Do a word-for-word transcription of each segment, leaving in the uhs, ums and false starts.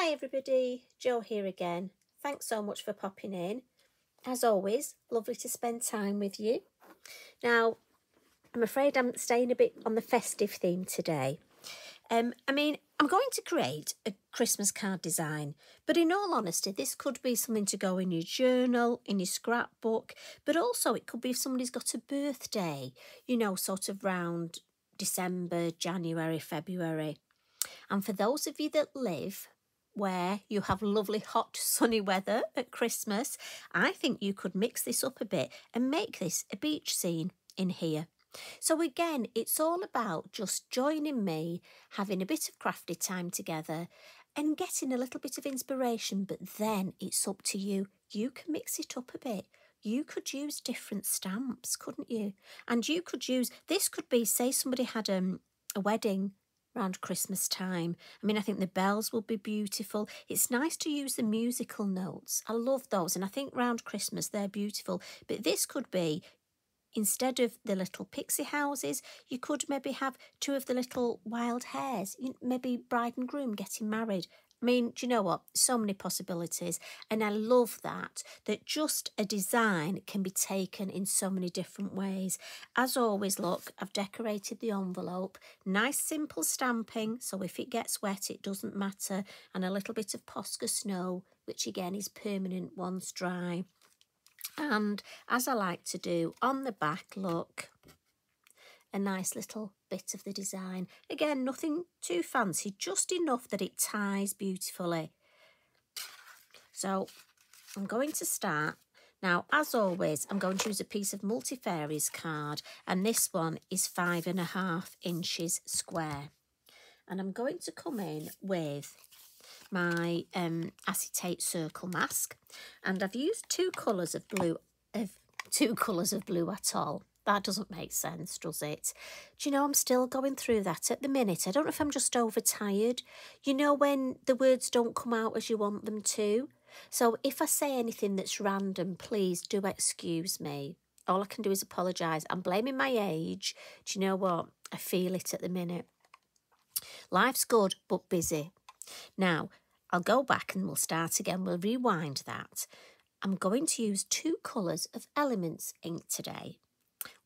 Hi everybody, Jo here again. Thanks so much for popping in. As always, lovely to spend time with you. Now, I'm afraid I'm staying a bit on the festive theme today. Um, I mean, I'm going to create a Christmas card design, but in all honesty, this could be something to go in your journal, in your scrapbook, but also it could be if somebody's got a birthday, you know, sort of round December, January, February. And for those of you that live where you have lovely hot sunny weather at Christmas, I think you could mix this up a bit and make this a beach scene in here. So again, it's all about just joining me, having a bit of crafty time together and getting a little bit of inspiration, but then it's up to you. You can mix it up a bit. You could use different stamps, couldn't you? And you could use, this could be, say somebody had um, a wedding around Christmas time. I mean, I think the bells will be beautiful. It's nice to use the musical notes. I love those. And I think round Christmas, they're beautiful. But this could be, instead of the little pixie houses, you could maybe have two of the little wild hares, maybe bride and groom getting married. I mean, do you know what? So many possibilities. And I love that, that just a design can be taken in so many different ways. As always, look, I've decorated the envelope. Nice, simple stamping. So if it gets wet, it doesn't matter. And a little bit of Posca snow, which again is permanent once dry. And as I like to do, on the back, look, a nice little bit of the design. Again, nothing too fancy, just enough that it ties beautifully. So I'm going to start. Now, as always, I'm going to use a piece of multi-fairies card, and this one is five and a half inches square. And I'm going to come in with my um, acetate circle mask, and I've used two colours of blue, of two colours of blue atoll. That doesn't make sense, does it? Do you know, I'm still going through that at the minute. I don't know if I'm just overtired. You know, when the words don't come out as you want them to. So if I say anything that's random, please do excuse me. All I can do is apologise. I'm blaming my age. Do you know what? I feel it at the minute. Life's good, but busy. Now, I'll go back and we'll start again. We'll rewind that. I'm going to use two colours of Elements ink today.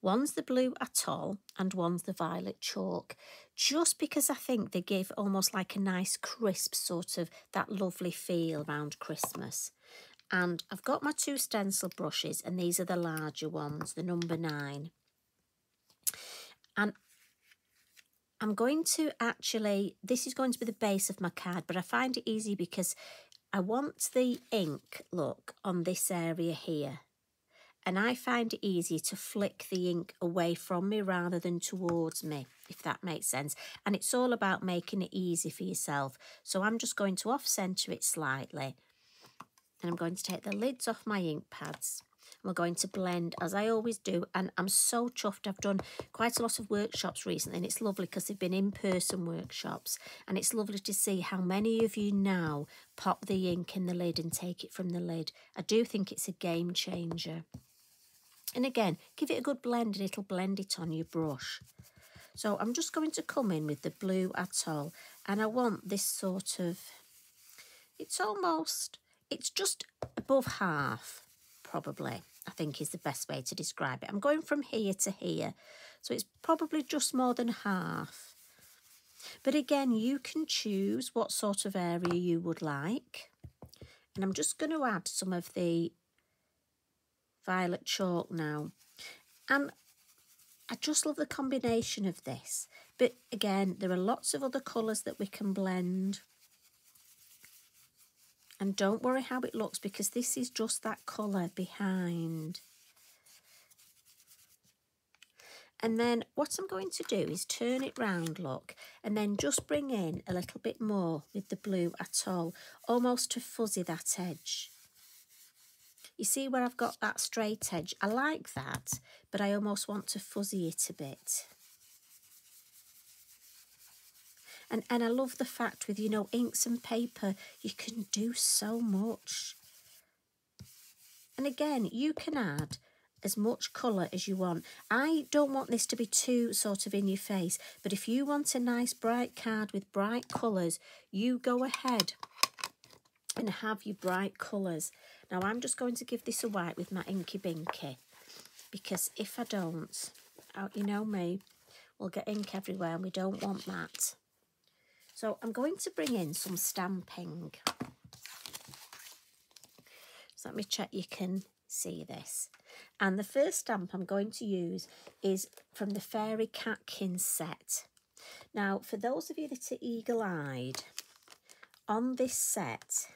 One's the Blue Atoll and one's the Violet Chalk, just because I think they give almost like a nice crisp sort of that lovely feel around Christmas. And I've got my two stencil brushes, and these are the larger ones, the number nine. And I'm going to actually, this is going to be the base of my card, but I find it easy because I want the ink, look, on this area here. And I find it easier to flick the ink away from me rather than towards me, if that makes sense. And it's all about making it easy for yourself. So I'm just going to off-centre it slightly. And I'm going to take the lids off my ink pads. And we're going to blend, as I always do. And I'm so chuffed. I've done quite a lot of workshops recently. And it's lovely because they've been in-person workshops. And it's lovely to see how many of you now pop the ink in the lid and take it from the lid. I do think it's a game changer. And again, give it a good blend and it'll blend it on your brush. So I'm just going to come in with the Blue Atoll, and I want this sort of, it's almost, it's just above half, probably, I think is the best way to describe it. I'm going from here to here, so it's probably just more than half. But again, you can choose what sort of area you would like. And I'm just going to add some of the Violet Chalk now, and I just love the combination of this, but again there are lots of other colours that we can blend. And don't worry how it looks, because this is just that colour behind. And then what I'm going to do is turn it round, look, and then just bring in a little bit more with the Blue Atoll, almost to fuzzy that edge. You see where I've got that straight edge? I like that, but I almost want to fuzzy it a bit. And, and I love the fact with, you know, inks and paper, you can do so much. And again, you can add as much colour as you want. I don't want this to be too sort of in your face, but if you want a nice bright card with bright colours, you go ahead and have your bright colours. Now I'm just going to give this a wipe with my Inky Binky, because if I don't, you know me, we'll get ink everywhere and we don't want that. So I'm going to bring in some stamping. So let me check you can see this. And the first stamp I'm going to use is from the Fairy Catkin set. Now, for those of you that are eagle-eyed, on this set,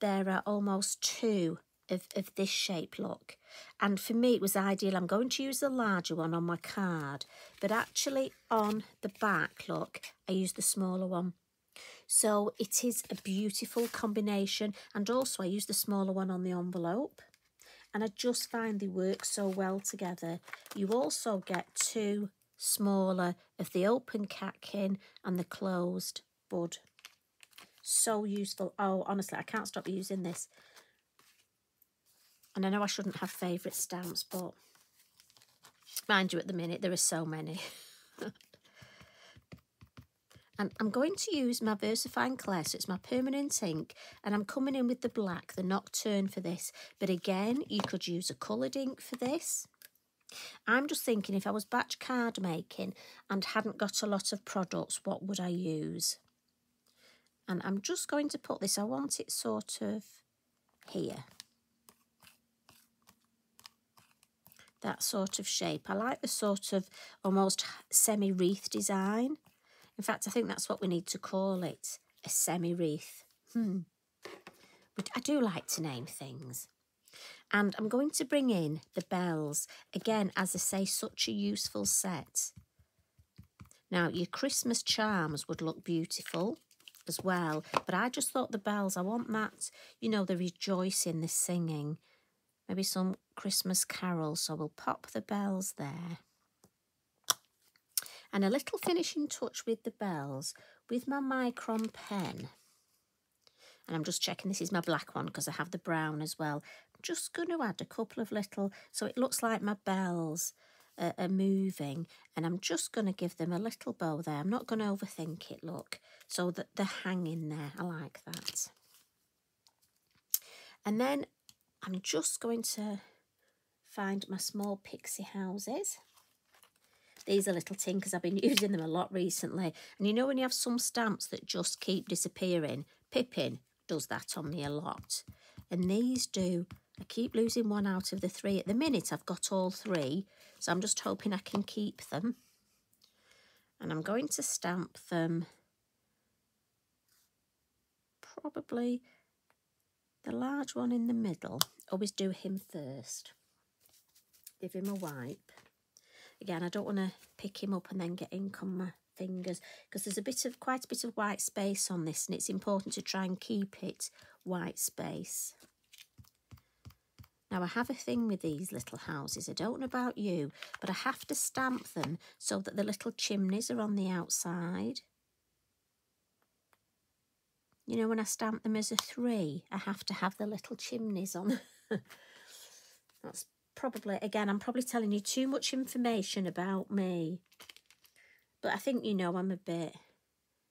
there are almost two of, of this shape, look. And for me, it was ideal. I'm going to use the larger one on my card, but actually on the back, look, I used the smaller one. So it is a beautiful combination. And also I used the smaller one on the envelope. And I just find they work so well together. You also get two smaller of the open catkin and the closed bud. So useful. Oh, honestly, I can't stop using this. And I know I shouldn't have favourite stamps, but mind you, at the minute, there are so many. And I'm going to use my Versafine Claire, so it's my permanent ink, and I'm coming in with the black, the Nocturne, for this. But again, you could use a coloured ink for this. I'm just thinking, if I was batch card making and hadn't got a lot of products, what would I use? And I'm just going to put this, I want it sort of here. That sort of shape. I like the sort of almost semi-wreath design. In fact, I think that's what we need to call it, a semi-wreath. Hmm. But I do like to name things. And I'm going to bring in the bells. Again, as I say, such a useful set. Now, your Christmas charms would look beautiful as well. But I just thought the bells, I want that, you know, the rejoicing, the singing. Maybe some Christmas carols. So we'll pop the bells there. And a little finishing touch with the bells with my micron pen. And I'm just checking this is my black one because I have the brown as well. I'm just going to add a couple of little, so it looks like my bells uh, are moving. And I'm just going to give them a little bow there. I'm not going to overthink it, look. So that they're hanging there. I like that. And then I'm just going to find my Small Pixie Houses. These are little tinkers. I've been using them a lot recently. And you know when you have some stamps that just keep disappearing? Pippin does that on me a lot. And these do. I keep losing one out of the three. At the minute, I've got all three. So I'm just hoping I can keep them. And I'm going to stamp them. Probably the large one in the middle. Always do him first. Give him a wipe. Again, I don't want to pick him up and then get ink on my fingers, because there's a bit of, quite a bit of white space on this, and it's important to try and keep it white space. Now, I have a thing with these little houses. I don't know about you, but I have to stamp them so that the little chimneys are on the outside. You know, when I stamp them as a three, I have to have the little chimneys on. That's probably, again, I'm probably telling you too much information about me. But I think, you know, I'm a bit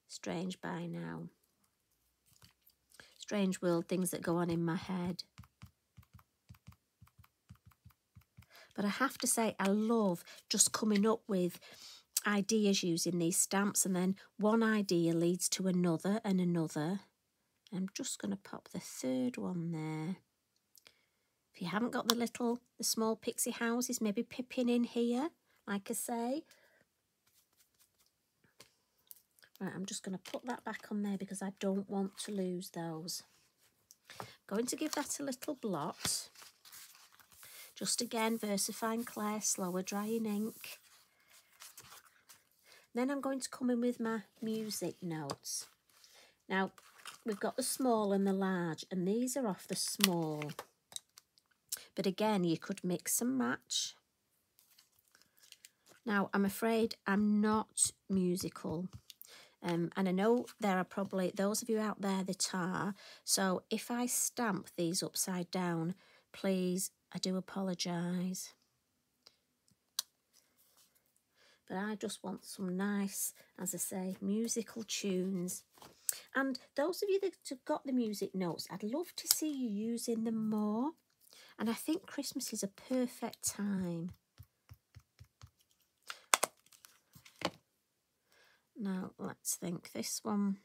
strange by now. Strange world, things that go on in my head. But I have to say, I love just coming up with ideas using these stamps. And then one idea leads to another and another. I'm just going to pop the third one there. If you haven't got the little, the small pixie houses, maybe Pippin in here, like I say. Right, I'm just going to put that back on there because I don't want to lose those. I'm going to give that a little blot. Just again, Versafine Claire, slower drying ink. Then I'm going to come in with my music notes. Now, we've got the small and the large, and these are off the small. But again, you could mix and match. Now, I'm afraid I'm not musical. Um, and I know there are probably those of you out there that are. So if I stamp these upside down, please, I do apologise. But I just want some nice, as I say, musical tunes. And those of you that have got the music notes, I'd love to see you using them more. And I think Christmas is a perfect time. Now, let's think. This one,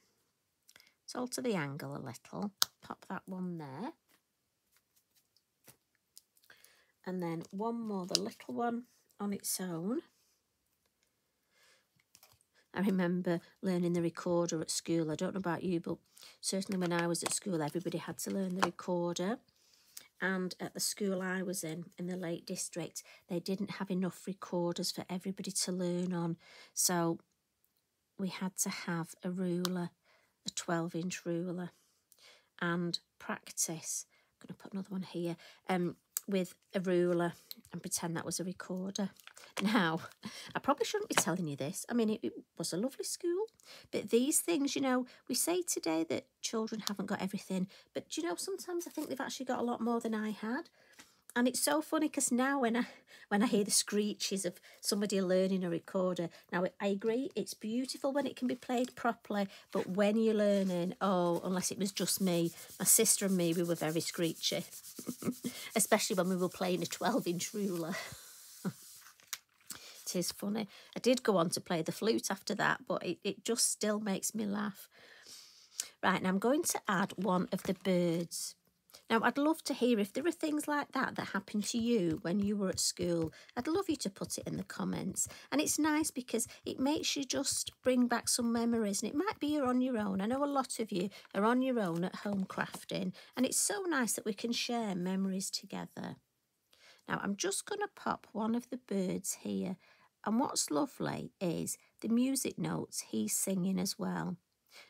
let's alter the angle a little. Pop that one there. And then one more, the little one on its own. I remember learning the recorder at school. I don't know about you, but certainly when I was at school, everybody had to learn the recorder. And at the school I was in, in the Lake District, they didn't have enough recorders for everybody to learn on. So we had to have a ruler, a twelve inch ruler, and practice. I'm going to put another one here. Um, with a ruler and pretend that was a recorder. Now, I probably shouldn't be telling you this. I mean, it, it was a lovely school, but these things, you know, we say today that children haven't got everything, but, you know, sometimes I think they've actually got a lot more than I had. And it's so funny because now when I, when I hear the screeches of somebody learning a recorder, now I agree, it's beautiful when it can be played properly, but when you're learning, oh, unless it was just me, my sister and me, we were very screechy, especially when we were playing a twelve inch ruler. It is funny. I did go on to play the flute after that, but it, it just still makes me laugh. Right, now I'm going to add one of the birds. Now, I'd love to hear if there are things like that that happened to you when you were at school. I'd love you to put it in the comments. And it's nice because it makes you just bring back some memories. And it might be you're on your own. I know a lot of you are on your own at home crafting. And it's so nice that we can share memories together. Now, I'm just going to pop one of the birds here. And what's lovely is the music notes he's singing as well.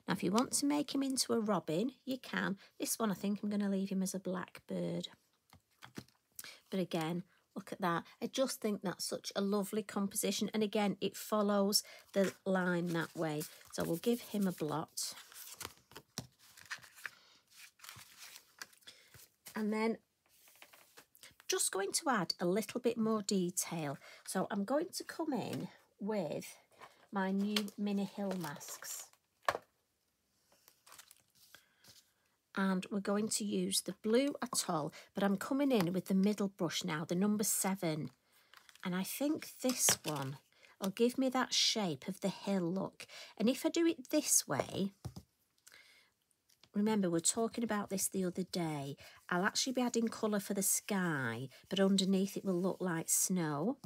Now, if you want to make him into a robin, you can. This one, I think I'm going to leave him as a blackbird. But again, look at that. I just think that's such a lovely composition. And again, it follows the line that way. So we'll give him a blot. And then just going to add a little bit more detail. So I'm going to come in with my new mini hill masks. And we're going to use the Blue Atoll, but I'm coming in with the middle brush now, the number seven. And I think this one will give me that shape of the hill look. And if I do it this way, remember, we were talking about this the other day. I'll actually be adding colour for the sky, but underneath it will look like snow.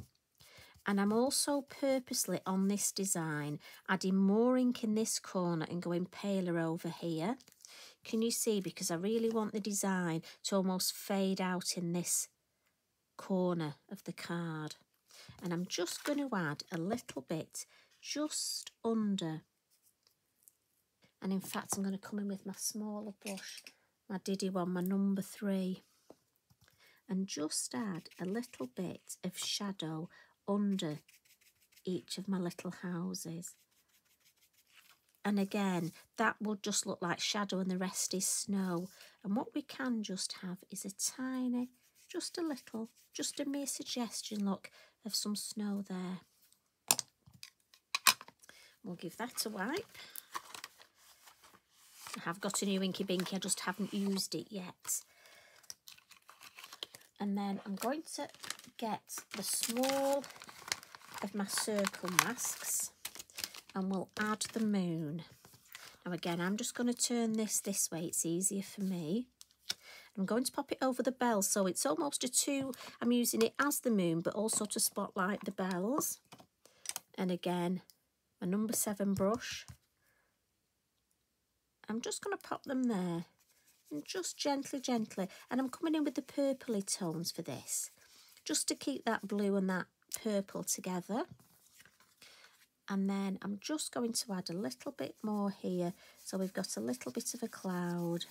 And I'm also purposely on this design, adding more ink in this corner and going paler over here. Can you see? Because I really want the design to almost fade out in this corner of the card. And I'm just going to add a little bit just under. And in fact, I'm going to come in with my smaller brush, my diddy one, my number three. And just add a little bit of shadow under each of my little houses. And again, that will just look like shadow and the rest is snow. And what we can just have is a tiny, just a little, just a mere suggestion, look, of some snow there. We'll give that a wipe. I have got a new Inky Binky, I just haven't used it yet. And then I'm going to get the small of my circle masks. And we'll add the moon. Now again, I'm just going to turn this this way. It's easier for me. I'm going to pop it over the bells. So it's almost a two. I'm using it as the moon, but also to spotlight the bells. And again, my number seven brush. I'm just going to pop them there. And just gently, gently. And I'm coming in with the purpley tones for this. Just to keep that blue and that purple together. And then I'm just going to add a little bit more here. So we've got a little bit of a cloud.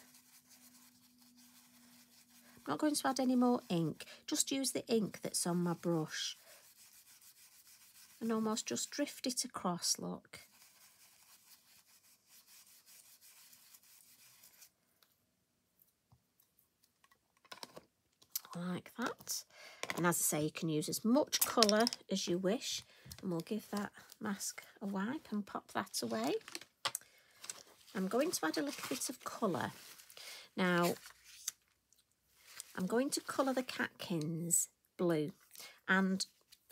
I'm not going to add any more ink. Just use the ink that's on my brush. And almost just drift it across, look. Like that. And as I say, you can use as much colour as you wish. And we'll give that mask a wipe and pop that away. I'm going to add a little bit of colour. Now, I'm going to colour the catkins blue. And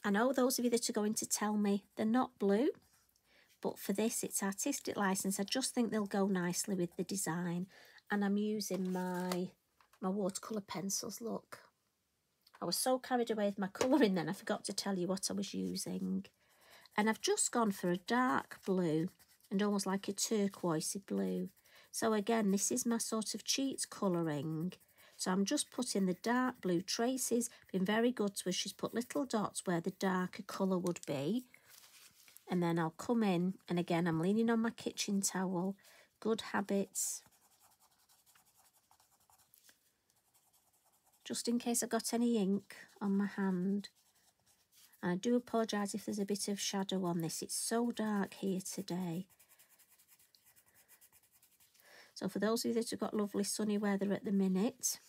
I know those of you that are going to tell me they're not blue, but for this, it's artistic license. I just think they'll go nicely with the design. And I'm using my, my watercolour pencils, look. I was so carried away with my colouring then, I forgot to tell you what I was using. And I've just gone for a dark blue and almost like a turquoisey blue. So again, this is my sort of cheat colouring. So I'm just putting the dark blue traces. Been very good to her. She's put little dots where the darker colour would be. And then I'll come in, and again, I'm leaning on my kitchen towel. Good habits. Just in case I've got any ink on my hand. And I do apologise if there's a bit of shadow on this. It's so dark here today. So for those of you that have got lovely sunny weather at the minute,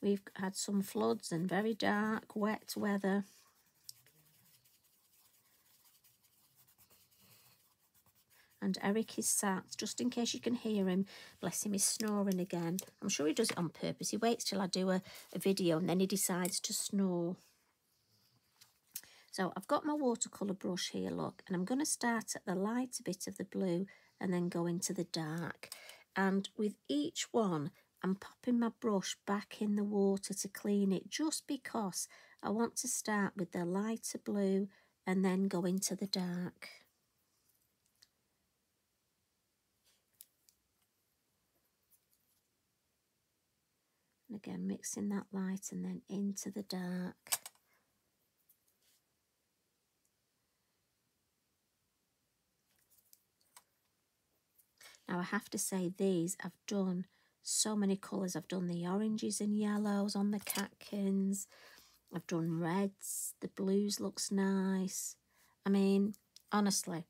we've had some floods and very dark, wet weather. And Eric is sat, just in case you can hear him. Bless him, he's snoring again. I'm sure he does it on purpose. He waits till I do a, a video and then he decides to snore. So I've got my watercolour brush here, look, and I'm going to start at the lighter bit of the blue and then go into the dark. And with each one, I'm popping my brush back in the water to clean it, just because I want to start with the lighter blue and then go into the dark. Again, mixing that light and then into the dark. Now I have to say, these, I've done so many colours. I've done the oranges and yellows on the catkins. I've done reds. The blues looks nice. I mean, honestly,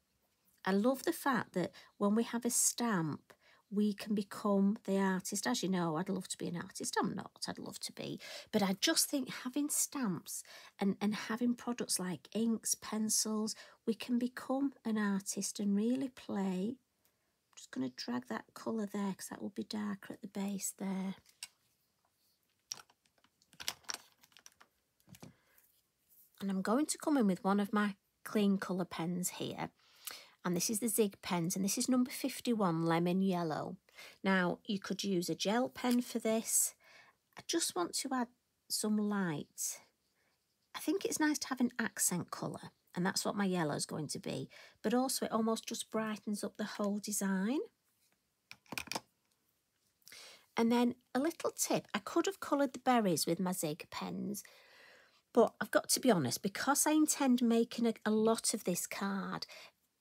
I love the fact that when we have a stamp, we can become the artist. As you know, I'd love to be an artist. I'm not, I'd love to be. But I just think having stamps and, and having products like inks, pencils, we can become an artist and really play. I'm just going to drag that colour there because that will be darker at the base there. And I'm going to come in with one of my clean colour pens here. And this is the Zig pens, and this is number fifty-one, Lemon Yellow. Now, you could use a gel pen for this. I just want to add some light. I think it's nice to have an accent colour, and that's what my yellow is going to be. But also, it almost just brightens up the whole design. And then a little tip. I could have coloured the berries with my Zig pens, but I've got to be honest, because I intend making a, a lot of this card,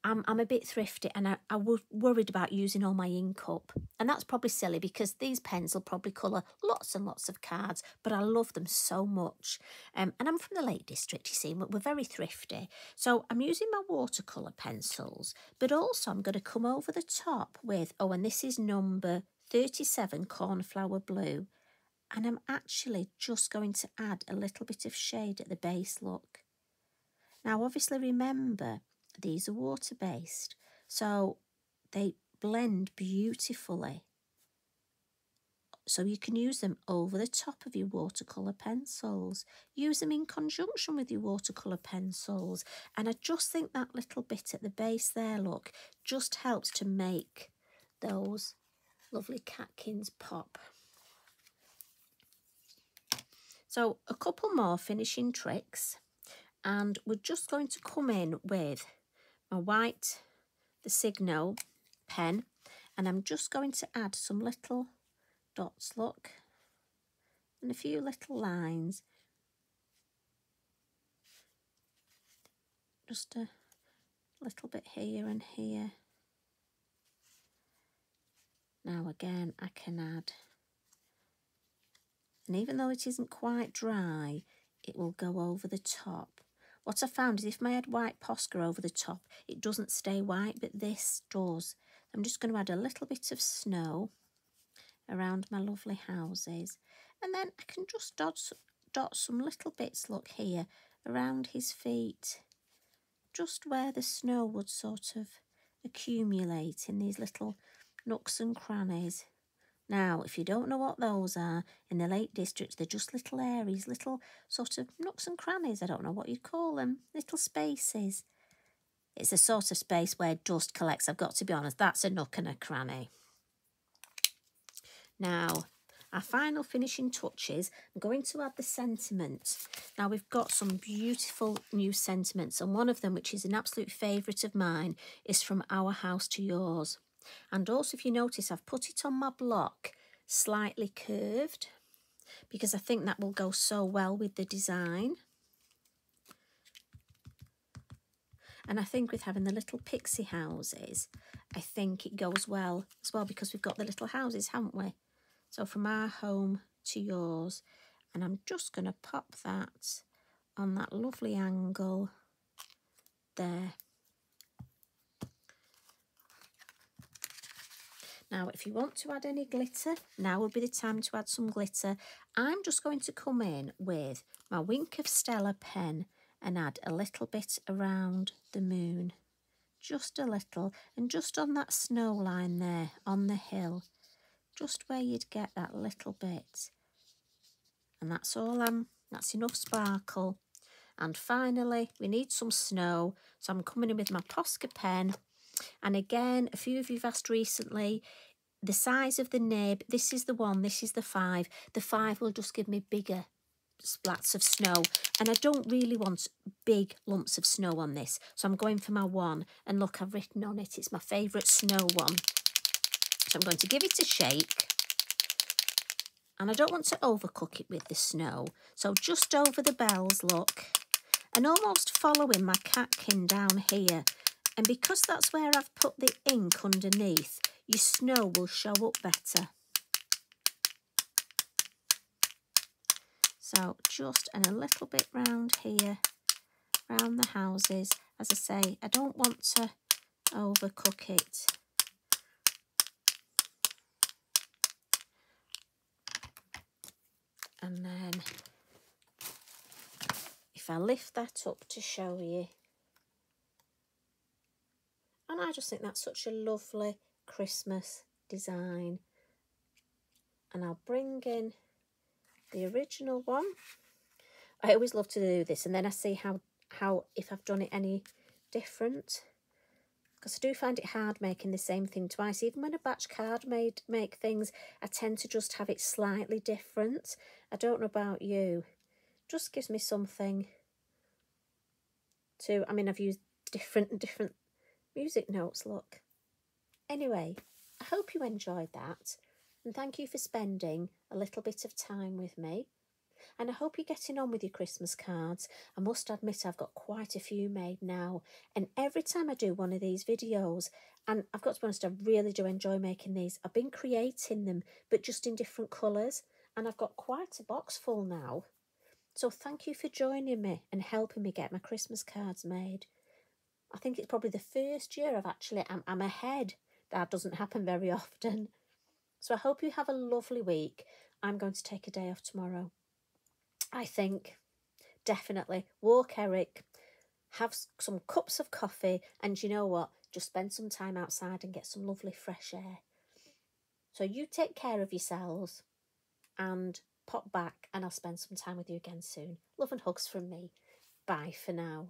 I'm, I'm a bit thrifty and I, I was worried about using all my ink up. And that's probably silly because these pens will probably colour lots and lots of cards, but I love them so much. Um, and I'm from the Lake District, you see, we're very thrifty. So I'm using my watercolour pencils, but also I'm going to come over the top with, oh, and this is number thirty-seven, Cornflower Blue. And I'm actually just going to add a little bit of shade at the base, look. Now, obviously, remember, these are water-based, so they blend beautifully. So you can use them over the top of your watercolour pencils. Use them in conjunction with your watercolour pencils. And I just think that little bit at the base there, look, just helps to make those lovely catkins pop. So a couple more finishing tricks. And we're just going to come in with my white, the Signo pen, and I'm just going to add some little dots, look, and a few little lines, just a little bit here and here. Now again, I can add, and even though it isn't quite dry, it will go over the top. What I found is if I had white Posca over the top, it doesn't stay white, but this does. I'm just going to add a little bit of snow around my lovely houses. And then I can just dot, dot some little bits, look here, around his feet, just where the snow would sort of accumulate in these little nooks and crannies. Now, if you don't know what those are, in the Lake District, they're just little areas, little sort of nooks and crannies. I don't know what you'd call them, little spaces. It's a sort of space where dust collects. I've got to be honest, that's a nook and a cranny. Now, our final finishing touches, I'm going to add the sentiments. Now, we've got some beautiful new sentiments, and one of them, which is an absolute favourite of mine, is From Our House to Yours. And also, if you notice, I've put it on my block slightly curved because I think that will go so well with the design. And I think with having the little pixie houses, I think it goes well as well because we've got the little houses, haven't we? So From Our Home to Yours. And I'm just going to pop that on that lovely angle there. Now, if you want to add any glitter, now would be the time to add some glitter. I'm just going to come in with my Wink of Stella pen and add a little bit around the moon. Just a little, and just on that snow line there, on the hill. Just where you'd get that little bit. And that's all, um, that's enough sparkle. And finally, we need some snow. So I'm coming in with my Posca pen. And again, a few of you have asked recently, the size of the nib, this is the one, this is the five. The five will just give me bigger splats of snow. And I don't really want big lumps of snow on this. So I'm going for my one. And look, I've written on it, it's my favourite snow one. So I'm going to give it a shake. And I don't want to overcook it with the snow. So just over the bells, look. And almost following my catkin down here. And because that's where I've put the ink underneath, your snow will show up better. So just and a little bit round here, round the houses. As I say, I don't want to overcook it. And then if I lift that up to show you, and I just think that's such a lovely Christmas design. And I'll bring in the original one. I always love to do this, and then I see how, how if I've done it any different. Because I do find it hard making the same thing twice. Even when I batch card made, make things, I tend to just have it slightly different. I don't know about you. Just gives me something to... I mean, I've used different different... music notes, look. Anyway, I hope you enjoyed that, and thank you for spending a little bit of time with me. And I hope you're getting on with your Christmas cards. I must admit I've got quite a few made now, and every time I do one of these videos, and I've got to be honest, I really do enjoy making these. I've been creating them, but just in different colours, and I've got quite a box full now. So thank you for joining me and helping me get my Christmas cards made. I think it's probably the first year I've actually, I'm, I'm ahead. That doesn't happen very often. So I hope you have a lovely week. I'm going to take a day off tomorrow. I think, definitely, walk Eric, have some cups of coffee, and you know what? Just spend some time outside and get some lovely fresh air. So you take care of yourselves and pop back, and I'll spend some time with you again soon. Love and hugs from me. Bye for now.